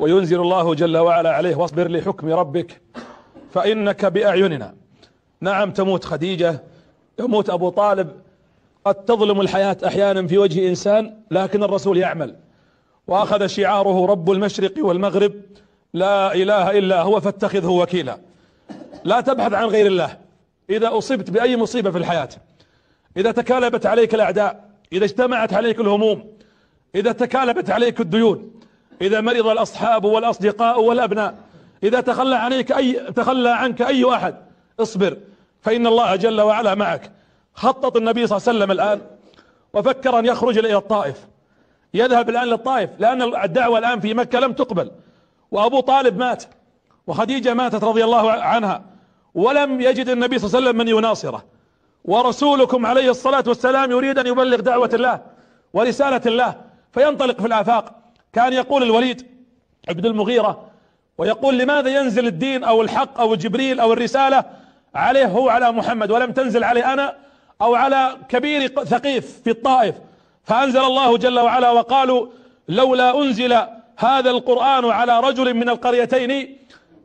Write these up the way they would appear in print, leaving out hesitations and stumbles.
وينزل الله جل وعلا عليه: واصبر لحكم ربك فإنك بأعيننا. نعم تموت خديجة، يموت أبو طالب، قد تظلم الحياة أحيانا في وجه إنسان، لكن الرسول يعمل، وأخذ شعاره رب المشرق والمغرب لا إله إلا هو فاتخذه وكيلا. لا تبحث عن غير الله. إذا أصبت بأي مصيبة في الحياة، إذا تكالبت عليك الأعداء، إذا اجتمعت عليك الهموم، إذا تكالبت عليك الديون، إذا مرض الأصحاب والأصدقاء والأبناء، إذا تخلى عنك أي واحد، اصبر فإن الله جل وعلا معك. خطط النبي صلى الله عليه وسلم الآن، وفكر أن يخرج إلى الطائف، يذهب الآن للطائف، لأن الدعوة الآن في مكة لم تقبل، وأبو طالب مات، وخديجة ماتت رضي الله عنها، ولم يجد النبي صلى الله عليه وسلم من يناصره، ورسولكم عليه الصلاة والسلام يريد أن يبلغ دعوة الله ورسالة الله، فينطلق في الآفاق. كان يقول الوليد بن المغيرة، ويقول: لماذا ينزل الدين أو الحق أو جبريل أو الرسالة عليه هو، على محمد، ولم تنزل عليه أنا أو على كبير ثقيف في الطائف؟ فأنزل الله جل وعلا: وقالوا لولا أنزل هذا القرآن على رجل من القريتين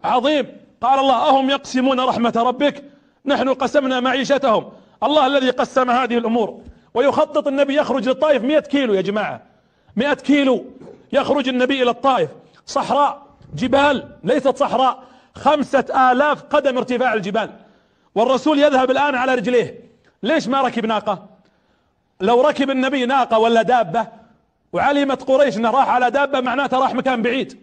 عظيم. قال الله: أهم يقسمون رحمة ربك نحن قسمنا معيشتهم. الله الذي قسم هذه الأمور. ويخطط النبي يخرج للطائف 100 كيلو يا جماعة، 100 كيلو يخرج النبي إلى الطائف، صحراء، جبال، ليست صحراء، 5000 قدم ارتفاع الجبال، والرسول يذهب الآن على رجليه. ليش ما ركب ناقة؟ لو ركب النبي ناقة ولا دابة وعلمت قريش انه راح على دابة معناته راح مكان بعيد،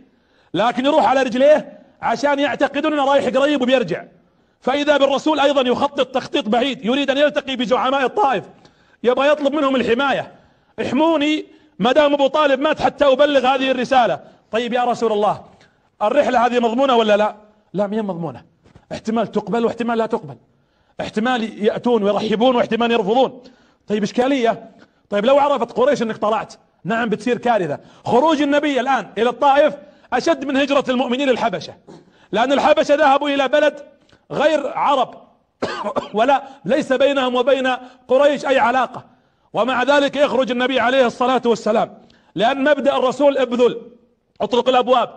لكن يروح على رجليه عشان يعتقدون انه رايح قريب وبيرجع. فإذا بالرسول أيضا يخطط تخطيط بعيد، يريد أن يلتقي بزعماء الطائف، يبغى يطلب منهم الحماية: احموني مدام أبو طالب مات حتى أبلغ هذه الرسالة. طيب يا رسول الله، الرحلة هذه مضمونة ولا لا؟ لا، ما هي مضمونة، احتمال تقبل واحتمال لا تقبل، احتمال يأتون ويرحبون واحتمال يرفضون. طيب إشكالية، طيب لو عرفت قريش أنك طلعت، نعم بتصير كارثة. خروج النبي الآن إلى الطائف أشد من هجرة المؤمنين الحبشة، لأن الحبشة ذهبوا إلى بلد غير عرب ولا ليس بينهم وبين قريش أي علاقة، ومع ذلك يخرج النبي عليه الصلاة والسلام، لأن مبدأ الرسول: ابذل، اطلق الأبواب،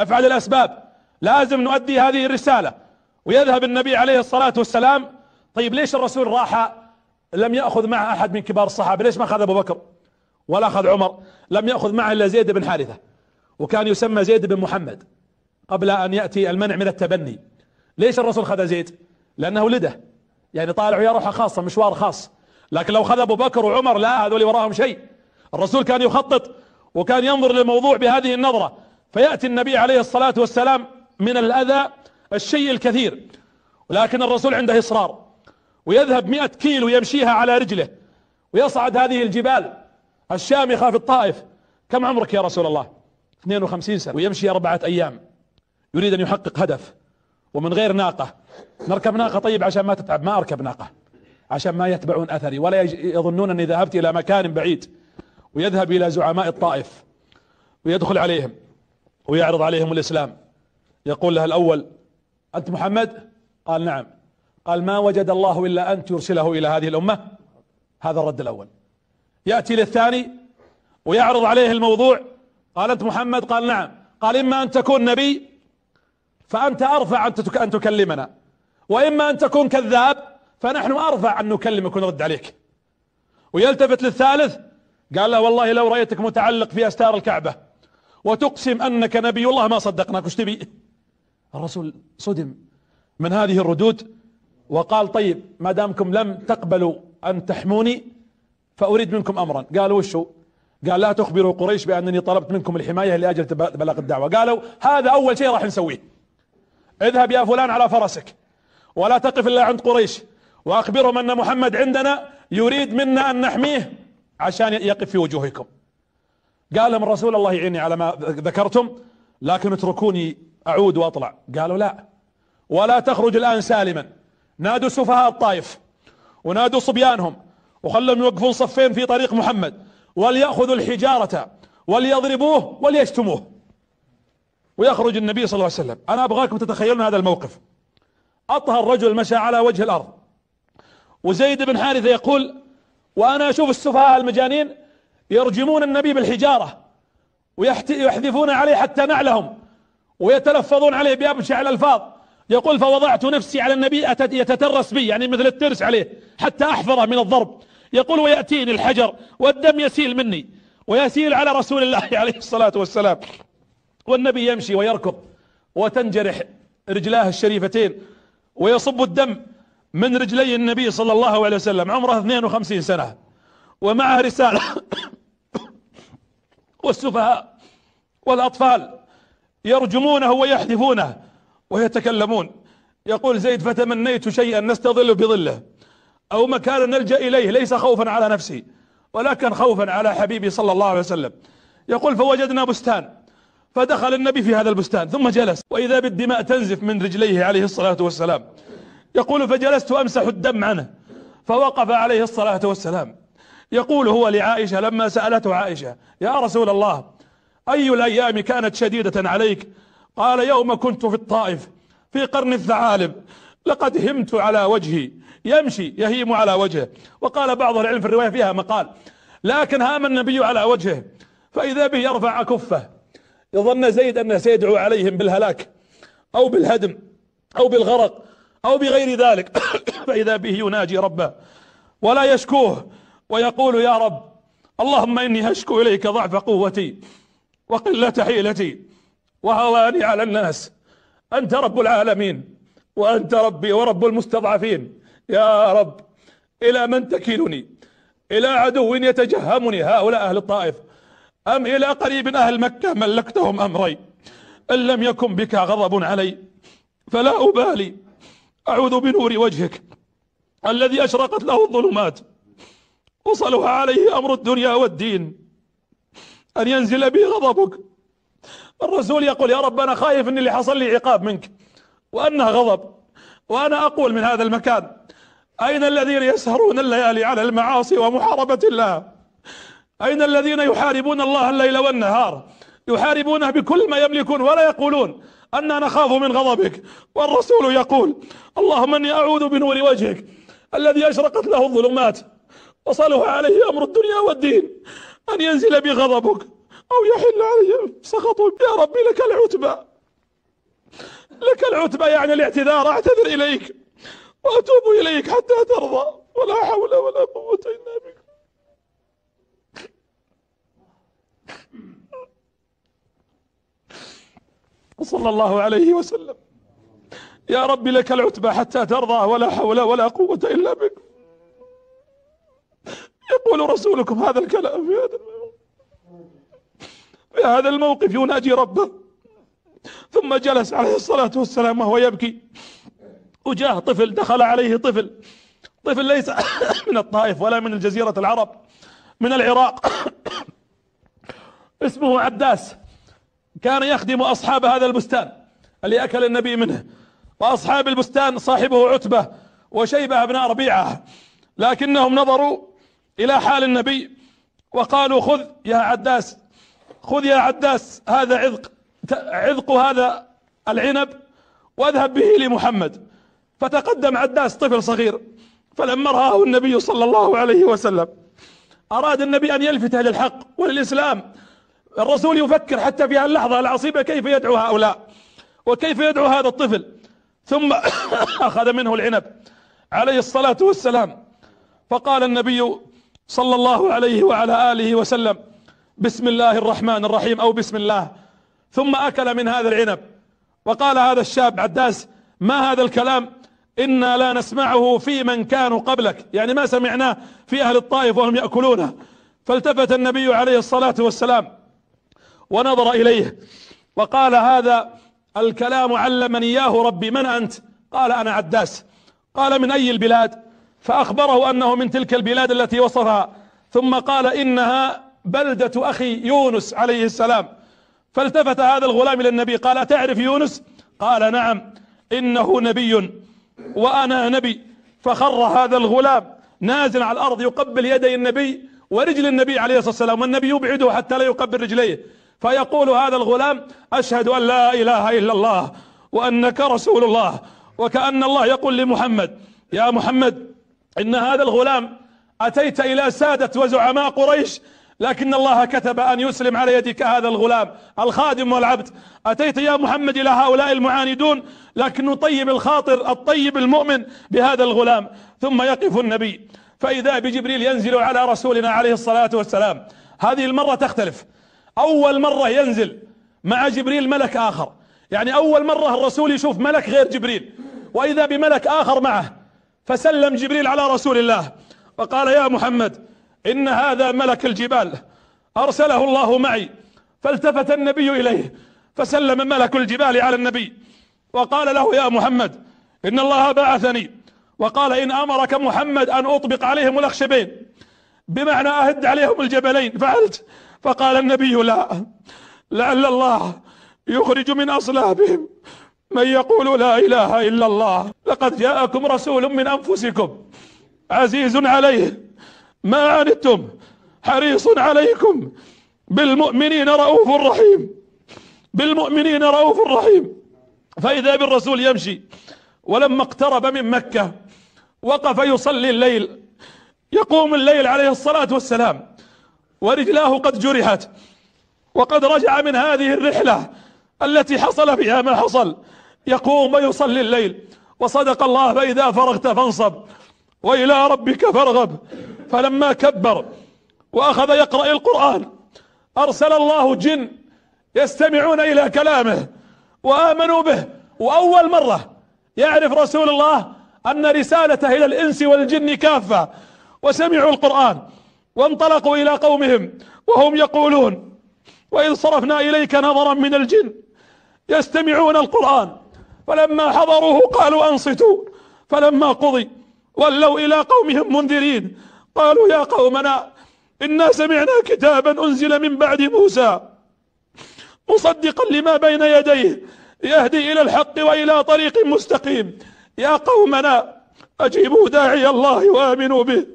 افعل الأسباب، لازم نؤدي هذه الرسالة. ويذهب النبي عليه الصلاة والسلام. طيب ليش الرسول راح لم يأخذ معه أحد من كبار الصحابة؟ ليش ما أخذ أبو بكر ولا أخذ عمر؟ لم يأخذ معه إلا زيد بن حارثة، وكان يسمى زيد بن محمد قبل أن يأتي المنع من التبني. ليش الرسول خذ زيد؟ لأنه ولده، يعني طالع ويا روحه خاصة، مشوار خاص. لكن لو خذ أبو بكر وعمر، لا، هذول وراهم شيء. الرسول كان يخطط وكان ينظر للموضوع بهذه النظرة. فيأتي النبي عليه الصلاة والسلام من الأذى الشيء الكثير، ولكن الرسول عنده إصرار، ويذهب 100 كيلو يمشيها على رجله، ويصعد هذه الجبال الشامخة في الطائف. كم عمرك يا رسول الله؟ 52 سنة. ويمشي 4 أيام، يريد أن يحقق هدف، ومن غير ناقة. نركب ناقة طيب عشان ما تتعب، ما أركب ناقة عشان ما يتبعون أثري ولا يظنون أني ذهبت إلى مكان بعيد. ويذهب إلى زعماء الطائف ويدخل عليهم ويعرض عليهم الإسلام. يقول له الأول: أنت محمد؟ قال: نعم. قال: ما وجد الله إلا أن يرسله إلى هذه الأمة. هذا الرد الأول. يأتي للثاني ويعرض عليه الموضوع. قال: أنت محمد؟ قال: نعم. قال: إما أن تكون نبي فأنت أرفع أن تكلمنا، وإما أن تكون كذاب فنحن أرفع أن نكلمك ونرد عليك. ويلتفت للثالث، قال له: والله لو رأيتك متعلق في أستار الكعبة وتقسم أنك نبي الله ما صدقناك. وش تبي؟ الرسول صدم من هذه الردود، وقال: طيب ما دامكم لم تقبلوا أن تحموني فأريد منكم أمرا. قالوا: وشو؟ قال: لا تخبروا قريش بأنني طلبت منكم الحماية لأجل بلاغ الدعوة. قالوا: هذا أول شيء راح نسويه، اذهب يا فلان على فرسك ولا تقف إلا عند قريش، وأخبرهم أن محمد عندنا يريد منا أن نحميه عشان يقف في وجوهكم. قال لهم الرسول: الله يعيني على ما ذكرتم، لكن اتركوني أعود وأطلع. قالوا: لا، ولا تخرج الآن سالما، نادوا سفهاء الطائف ونادوا صبيانهم وخلهم يوقفون صفين في طريق محمد، وليأخذوا الحجارة وليضربوه وليشتموه. ويخرج النبي صلى الله عليه وسلم. أنا أبغاكم تتخيلون هذا الموقف. أطهر رجل مشى على وجه الأرض، وزيد بن حارثة يقول: وأنا أشوف السفهاء المجانين يرجمون النبي بالحجارة ويحذفون عليه حتى نعلهم ويتلفظون عليه بأبشع الألفاظ. يقول فوضعت نفسي على النبي يتترس بي، يعني مثل الترس عليه حتى أحفظه من الضرب. يقول ويأتيني الحجر والدم يسيل مني ويسيل على رسول الله عليه الصلاة والسلام، والنبي يمشي ويركض وتنجرح رجلاه الشريفتين ويصب الدم من رجلي النبي صلى الله عليه وسلم، عمره 52 سنة ومعه رسالة والسفهاء والأطفال يرجمونه ويحذفونه ويتكلمون. يقول زيد فتمنيت شيئا نستظل بظله أو مكانا نلجأ إليه، ليس خوفا على نفسي ولكن خوفا على حبيبي صلى الله عليه وسلم. يقول فوجدنا بستان فدخل النبي في هذا البستان ثم جلس، وإذا بالدماء تنزف من رجليه عليه الصلاة والسلام. يقول فجلست أمسح الدم عنه فوقف عليه الصلاة والسلام. يقول هو لعائشة لما سألته عائشة يا رسول الله أي الأيام كانت شديدة عليك؟ قال يوم كنت في الطائف في قرن الثعالب لقد همت على وجهي، يمشي يهيم على وجهه. وقال بعض العلم في الرواية فيها مقال لكن هام النبي على وجهه فإذا به يرفع كفه، يظن زيد أنه سيدعو عليهم بالهلاك أو بالهدم أو بالغرق أو بغير ذلك فإذا به يناجي ربه ولا يشكوه ويقول يا رب اللهم إني أشكو إليك ضعف قوتي وقلة حيلتي وهواني على الناس، أنت رب العالمين وأنت ربي ورب المستضعفين، يا رب إلى من تكلني؟ إلى عدو يتجهمني هؤلاء أهل الطائف أم إلى قريب أهل مكة؟ ملكتهم أمري، إن لم يكن بك غضب علي فلا أبالي، أعوذ بنور وجهك الذي أشرقت له الظلمات وصلها عليه أمر الدنيا والدين أن ينزل بي غضبك. الرسول يقول يا رب أنا خايف أن اللي حصل لي عقاب منك وأنه غضب، وأنا أقول من هذا المكان أين الذين يسهرون الليالي على المعاصي ومحاربة الله؟ أين الذين يحاربون الله الليل والنهار يحاربونه بكل ما يملكون ولا يقولون أننا نخاف من غضبك؟ والرسول يقول اللهم أني أعوذ بنور وجهك الذي أشرقت له الظلمات وصلها عليه أمر الدنيا والدين أن ينزل بغضبك أو يحل عليهم سخطك. يا ربي لك العتبى، لك العتبى يعني الاعتذار، أعتذر إليك وأتوب إليك حتى ترضى، ولا حول ولا قوة إلا بك. صلى الله عليه وسلم يا ربي لك العتبى حتى ترضى، ولا حول ولا قوة إلا بك. يقول رسولكم هذا الكلام في هذا الموقف يناجي ربه، ثم جلس عليه الصلاة والسلام وهو يبكي، وجاء طفل، دخل عليه طفل ليس من الطائف ولا من الجزيرة العرب، من العراق اسمه عداس، كان يخدم أصحاب هذا البستان اللي أكل النبي منه، وأصحاب البستان صاحبه عتبة وشيبة ابن ربيعة، لكنهم نظروا إلى حال النبي وقالوا خذ يا عداس هذا عذق هذا العنب واذهب به لمحمد. فتقدم عداس طفل صغير، فلما رآه النبي صلى الله عليه وسلم أراد النبي أن يلفته للحق وللإسلام. الرسول يفكر حتى في هاللحظة العصيبة كيف يدعو هؤلاء وكيف يدعو هذا الطفل، ثم أخذ منه العنب عليه الصلاة والسلام. فقال النبي صلى الله عليه وعلى آله وسلم بسم الله الرحمن الرحيم أو بسم الله، ثم أكل من هذا العنب. وقال هذا الشاب عداس ما هذا الكلام؟ إنا لا نسمعه في من كانوا قبلك، يعني ما سمعناه في أهل الطائف وهم يأكلونه. فالتفت النبي عليه الصلاة والسلام ونظر إليه وقال هذا الكلام علمني إياه ربي، من أنت؟ قال أنا عداس. قال من أي البلاد؟ فأخبره أنه من تلك البلاد التي وصفها، ثم قال إنها بلدة أخي يونس عليه السلام. فالتفت هذا الغلام إلى النبي قال أتعرف يونس؟ قال نعم إنه نبي وأنا نبي. فخر هذا الغلام نازل على الأرض يقبل يدي النبي ورجل النبي عليه الصلاة والسلام، والنبي يبعده حتى لا يقبل رجليه. فيقول هذا الغلام أشهد أن لا إله إلا الله وأنك رسول الله، وكأن الله يقول لمحمد يا محمد إن هذا الغلام أتيت إلى سادة وزعماء قريش لكن الله كتب أن يسلم على يدك هذا الغلام الخادم والعبد. أتيت يا محمد إلى هؤلاء المعاندون لكنه طيب الخاطر الطيب المؤمن بهذا الغلام. ثم يقف النبي فإذا بجبريل ينزل على رسولنا عليه الصلاة والسلام. هذه المرة تختلف، أول مرة ينزل مع جبريل ملك آخر، يعني أول مرة الرسول يشوف ملك غير جبريل وإذا بملك آخر معه. فسلم جبريل على رسول الله فقال يا محمد إن هذا ملك الجبال أرسله الله معي. فالتفت النبي إليه فسلم ملك الجبال على النبي وقال له يا محمد إن الله بعثني وقال إن أمرك محمد أن أطبق عليهم الأخشبين، بمعنى أهد عليهم الجبلين، فعلت؟ فقال النبي لا، لعل الله يخرج من أصلابهم من يقول لا إله إلا الله. لقد جاءكم رسول من أنفسكم عزيز عليه ما عنتم حريص عليكم بالمؤمنين رؤوف رحيم، بالمؤمنين رؤوف رحيم. فإذا بالرسول يمشي، ولما اقترب من مكة وقف يصلي الليل، يقوم الليل عليه الصلاة والسلام ورجلاه قد جرحت وقد رجع من هذه الرحلة التي حصل فيها ما حصل، يقوم ويصلي الليل. وصدق الله فإذا فرغت فانصب وإلى ربك فارغب. فلما كبر وأخذ يقرأ القرآن أرسل الله جن يستمعون إلى كلامه وآمنوا به. وأول مرة يعرف رسول الله أن رسالته إلى الإنس والجن كافة، وسمعوا القرآن وانطلقوا إلى قومهم وهم يقولون وإذ صرفنا إليك نظرا من الجن يستمعون القرآن فلما حضروه قالوا أنصتوا فلما قضي ولوا إلى قومهم منذرين قالوا يا قومنا إنا سمعنا كتابا أنزل من بعد موسى مصدقا لما بين يديه يهدي إلى الحق وإلى طريق مستقيم يا قومنا أجيبوا داعي الله وآمنوا به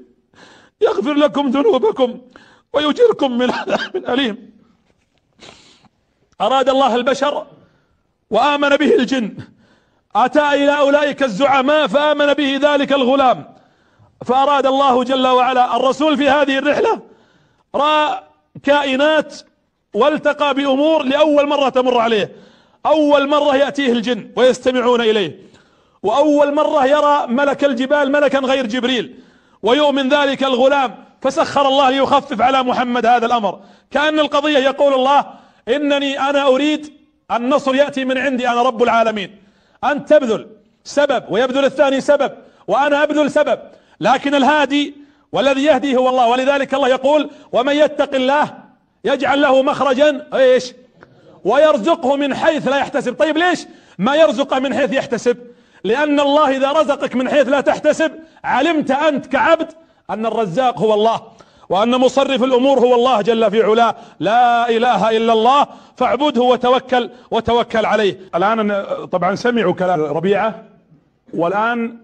يغفر لكم ذنوبكم ويجركم من عذاب أليم. أراد الله البشر وآمن به الجن. أتى إلى أولئك الزعماء فآمن به ذلك الغلام. فأراد الله جل وعلا، الرسول في هذه الرحلة رأى كائنات والتقى بأمور لأول مرة تمر عليه. أول مرة يأتيه الجن ويستمعون إليه، وأول مرة يرى ملك الجبال ملكا غير جبريل ويؤمن ذلك الغلام. فسخر الله ليخفف على محمد هذا الأمر، كأن القضية يقول الله إنني أنا أريد النصر يأتي من عندي أنا رب العالمين. أن تبذل سبب ويبذل الثاني سبب وأنا أبذل سبب، لكن الهادي والذي يهدي هو الله. ولذلك الله يقول ومن يتق الله يجعل له مخرجا ايش ويرزقه من حيث لا يحتسب. طيب ليش ما يرزقه من حيث يحتسب؟ لأن الله إذا رزقك من حيث لا تحتسب علمت أنت كعبد أن الرزاق هو الله وأن مصرف الأمور هو الله جل في علاه. لا إله إلا الله فاعبده وتوكل عليه. الآن طبعا سمعوا كلام ربيعة والآن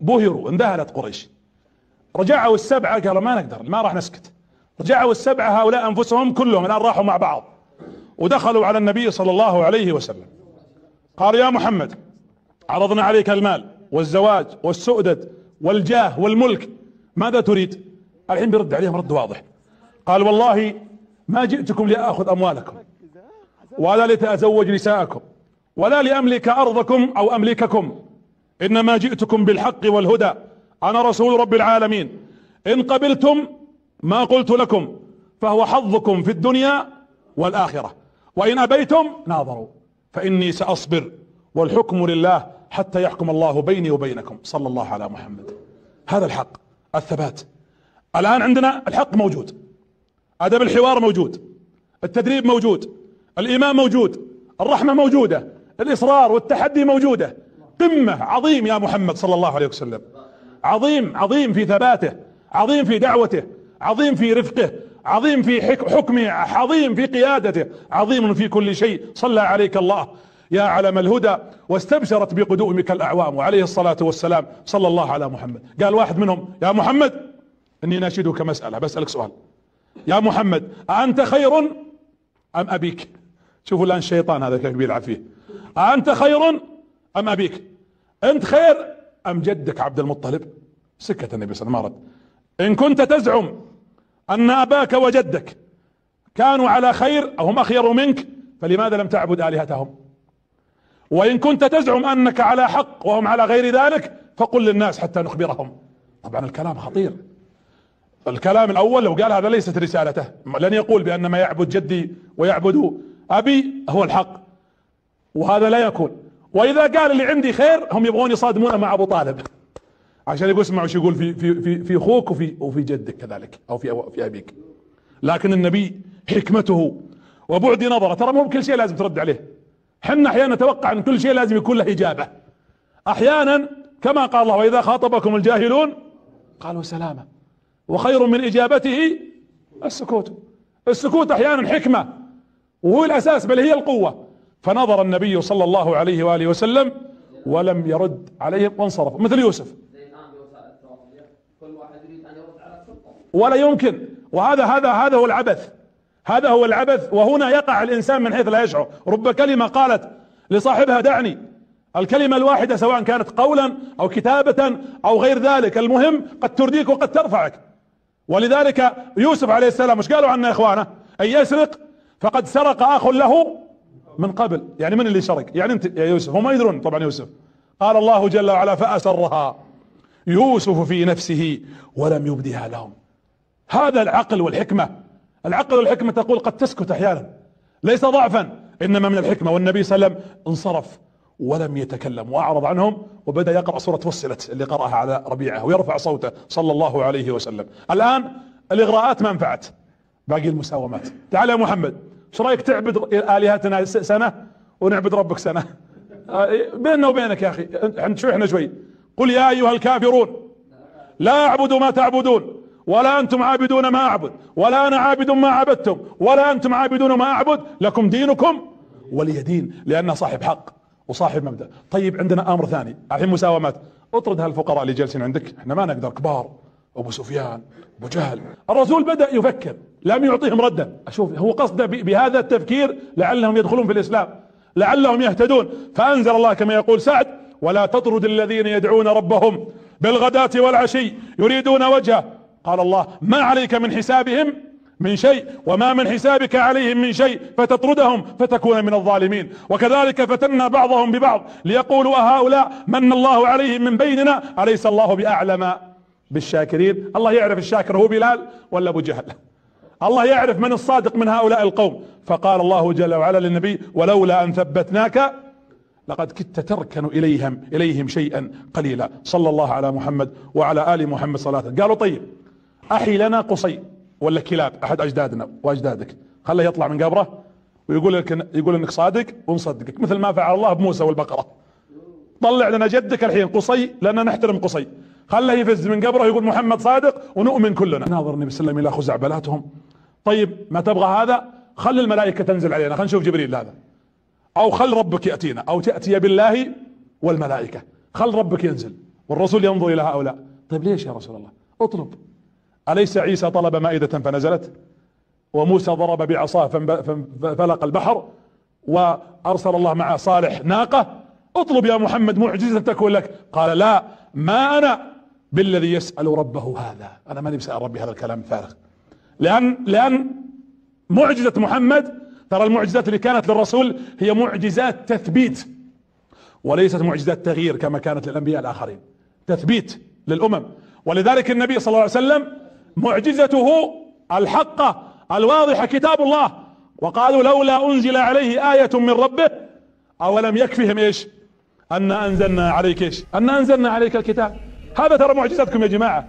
بهروا، اندهلت قريش. رجعوا السبعة قالوا ما نقدر ما راح نسكت. رجعوا السبعة هؤلاء أنفسهم كلهم الآن راحوا مع بعض ودخلوا على النبي صلى الله عليه وسلم قالوا يا محمد عرضنا عليك المال والزواج والسؤدد والجاه والملك ماذا تريد؟ الحين بيرد عليهم رد واضح قال والله ما جئتكم لأخذ أموالكم ولا لتأزوج نساءكم ولا لأملك أرضكم أو أملككم إنما جئتكم بالحق والهدى أنا رسول رب العالمين إن قبلتم ما قلت لكم فهو حظكم في الدنيا والآخرة وإن أبيتم ناظروا فإني سأصبر والحكم لله حتى يحكم الله بيني وبينكم صلى الله على محمد. هذا الحق الثبات. الآن عندنا الحق موجود، أدب الحوار موجود، التدريب موجود، الإيمان موجود، الرحمة موجودة، الإصرار والتحدي موجودة. قمة عظيم يا محمد صلى الله عليه وسلم، عظيم عظيم في ثباته، عظيم في دعوته، عظيم في رفقه، عظيم في حكمه، عظيم في قيادته، عظيم في كل شيء. صلى عليك الله يا علم الهدى واستبشرت بقدومك الأعوام وعليه الصلاة والسلام صلى الله على محمد. قال واحد منهم يا محمد إني ناشدك مسألة بسألك سؤال يا محمد أأنت خير أم أبيك؟ شوفوا الآن الشيطان هذا كيف يلعب فيه. أأنت خير أم أبيك؟ أنت خير أم جدك عبد المطلب؟ سكت النبي صلى الله عليه وسلم. إن كنت تزعم ان اباك وجدك كانوا على خير او هم اخير منك فلماذا لم تعبد الهتهم؟ وان كنت تزعم انك على حق وهم على غير ذلك فقل للناس حتى نخبرهم. طبعا الكلام خطير. الكلام الاول لو قال هذا ليست رسالته، لن يقول بان ما يعبد جدي ويعبد ابي هو الحق، وهذا لا يكون. واذا قال اللي عندي خير هم يبغون يصادمونه مع ابو طالب عشان يقول اسمعوا شو يقول في في في اخوك وفي جدك كذلك او في ابيك. لكن النبي حكمته وبعد نظره، ترى مو بكل شيء لازم ترد عليه. حنا احيانا نتوقع ان كل شيء لازم يكون له اجابه. احيانا كما قال الله واذا خاطبكم الجاهلون قالوا سلاما، وخير من اجابته السكوت. السكوت احيانا حكمه وهو الاساس بل هي القوه. فنظر النبي صلى الله عليه واله وسلم ولم يرد عليهم وانصرف، مثل يوسف. ولا يمكن، وهذا هذا هو العبث، هذا هو العبث. وهنا يقع الانسان من حيث لا يشعر. رب كلمة قالت لصاحبها دعني، الكلمة الواحدة سواء كانت قولا او كتابة او غير ذلك، المهم قد ترديك وقد ترفعك. ولذلك يوسف عليه السلام مش قالوا عنه يا اخوانه ان يسرق فقد سرق اخ له من قبل، يعني من اللي سرق؟ يعني انت يا يوسف. هم ما يدرون طبعا يوسف. قال الله جل وعلا فأسرها يوسف في نفسه ولم يبدها لهم. هذا العقل والحكمة. العقل والحكمة تقول قد تسكت احيانا، ليس ضعفا انما من الحكمة. والنبي صلى الله عليه وسلم انصرف ولم يتكلم واعرض عنهم، وبدأ يقرأ سورة فصلت اللي قرأها على ربيعه ويرفع صوته صلى الله عليه وسلم. الان الاغراءات ما نفعت، باقي المساومات. تعال يا محمد شو رايك تعبد آلهتنا سنة ونعبد ربك سنة؟ بيننا وبينك يا اخي احنا شوي. قل يا ايها الكافرون لا اعبد ما تعبدون ولا انتم عابدون ما اعبد ولا انا عابد ما عبدتم ولا انتم عابدون ما اعبد لكم دينكم ولي دين، لانه صاحب حق وصاحب مبدأ. طيب عندنا امر ثاني الحين، مساومات. اطرد هالفقراء اللي جالسين عندك، احنا ما نقدر، كبار، ابو سفيان، ابو جهل. الرسول بدأ يفكر، لم يعطيهم ردا. اشوف هو قصده بهذا التفكير لعلهم يدخلون في الاسلام، لعلهم يهتدون. فانزل الله كما يقول سعد ولا تطرد الذين يدعون ربهم بالغداة والعشي يريدون وجهه. قال الله ما عليك من حسابهم من شيء وما من حسابك عليهم من شيء فتطردهم فتكون من الظالمين. وكذلك فتنا بعضهم ببعض ليقولوا أهؤلاء من الله عليهم من بيننا أليس الله بأعلم بالشاكرين. الله يعرف الشاكر هو بلال ولا أبو جهل، الله يعرف من الصادق من هؤلاء القوم. فقال الله جل وعلا للنبي ولولا أن ثبتناك لقد كدت تركن إليهم شيئا قليلا. صلى الله على محمد وعلى آل محمد صلاة. قالوا طيب احي لنا قصي ولا كلاب، احد اجدادنا واجدادك، خله يطلع من قبره ويقول لك يقول انك صادق ونصدقك، مثل ما فعل الله بموسى والبقرة. طلع لنا جدك الحين قصي، لاننا نحترم قصي، خله يفز من قبره ويقول محمد صادق ونؤمن كلنا. ناظر النبي صلى الله عليه وسلم الى خزعبلاتهم. طيب ما تبغى هذا، خل الملائكة تنزل علينا، خلينا نشوف جبريل هذا، او خل ربك ياتينا، او تاتي بالله والملائكة، خل ربك ينزل والرسول ينظر الى هؤلاء. طيب ليش يا رسول الله؟ اطلب. أليس عيسى طلب مائدة فنزلت، وموسى ضرب بعصاه فانفلق البحر، وأرسل الله مع صالح ناقة؟ اطلب يا محمد معجزة تكون لك. قال لا، ما أنا بالذي يسأل ربه هذا، أنا ماني بسأل ربي هذا الكلام الفارغ. لأن معجزة محمد، ترى المعجزات اللي كانت للرسول هي معجزات تثبيت وليست معجزات تغيير كما كانت للأنبياء الآخرين، تثبيت للأمم. ولذلك النبي صلى الله عليه وسلم معجزته الحقة الواضحة كتاب الله. وقالوا لولا انزل عليه آية من ربه اولم يكفهم ايش؟ ان انزلنا عليك الكتاب. هذا ترى معجزتكم يا جماعة،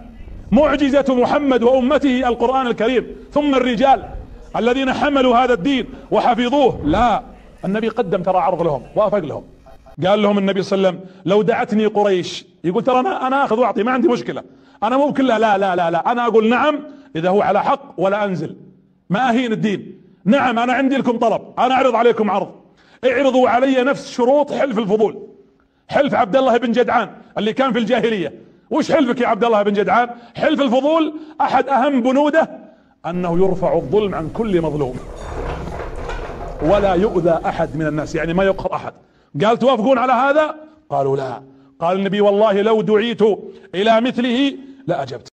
معجزة محمد وامته القرآن الكريم، ثم الرجال الذين حملوا هذا الدين وحفظوه. لا، النبي قدم ترى عرض لهم، وافق لهم. قال لهم النبي صلى الله عليه وسلم لو دعتني قريش، يقول ترى انا اخذ واعطي، ما عندي مشكلة، انا مو كلها لا لا لا لا، انا اقول نعم اذا هو على حق ولا انزل، ما اهين الدين. نعم انا عندي لكم طلب، انا اعرض عليكم عرض، اعرضوا علي نفس شروط حلف الفضول، حلف عبد الله بن جدعان اللي كان في الجاهلية. وش حلفك يا عبد الله بن جدعان؟ حلف الفضول احد اهم بنوده انه يرفع الظلم عن كل مظلوم ولا يؤذى احد من الناس، يعني ما يقهر احد. قال توافقون على هذا؟ قالوا لا. قال النبي والله لو دعيت الى مثله لأجبت.